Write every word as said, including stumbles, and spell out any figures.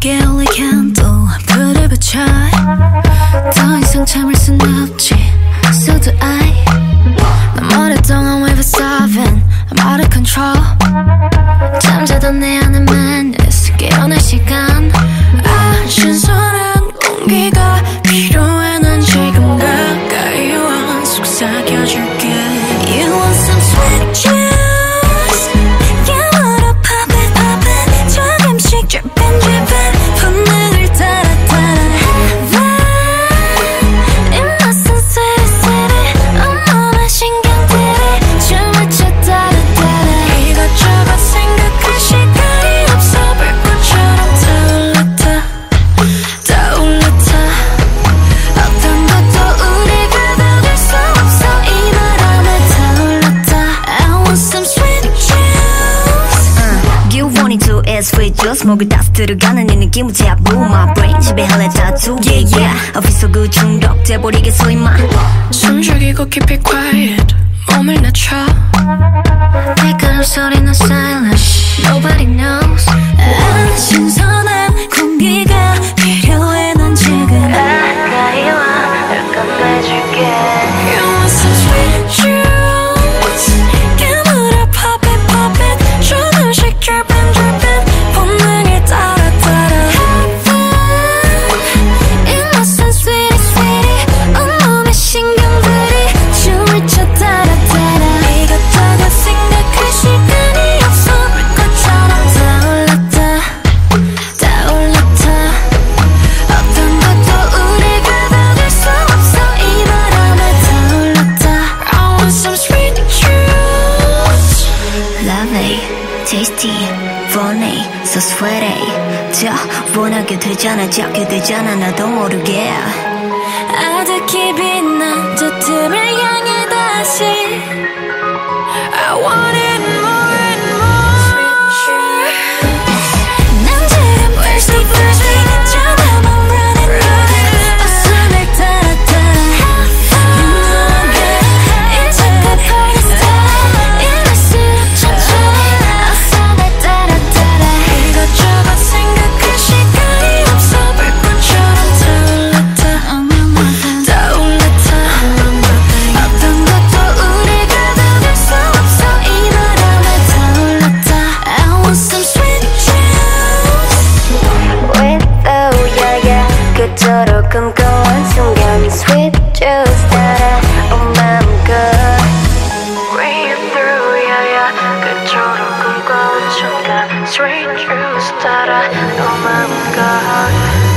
겨울의 캔도 불을 붙여 더 이상 참을 순 없지 So do I 난 오랫동안 we were solving I'm out of control 잠자던 내 안은 madness 깨어날 시간 아 신선한 공기가 필요해 난 지금 가까이 와 속 삭혀줄게 You want some sweet juice Sweet juice 목을 따스 들어가는 이 느낌을 제압부 My brain 지배하네 다투 Yeah yeah 어디서 그 중독돼버리게 so 임마 숨 죽이고 keep it quiet 몸을 낮춰 발걸음 소리 no silence Nobody knows 아 신선한 공기가 필요해 난 지금 가까이 와 널 건네줄게 You want some sweet juice 깨물어 pop it pop it 조금씩 drip and drip Tasty, funny, so sweaty 저 원하게 되잖아 작게 되잖아 나도 모르게 아득히 빛난 저 틈을 향해 다시 I want it more and more 난 지금 thirsty thirsty 그토록 꿈꿔온 순간 Sweet juice 따라 온 맘껏 Breathe through yeah yeah 그토록 꿈꿔온 순간 Sweet juice 따라 온 맘껏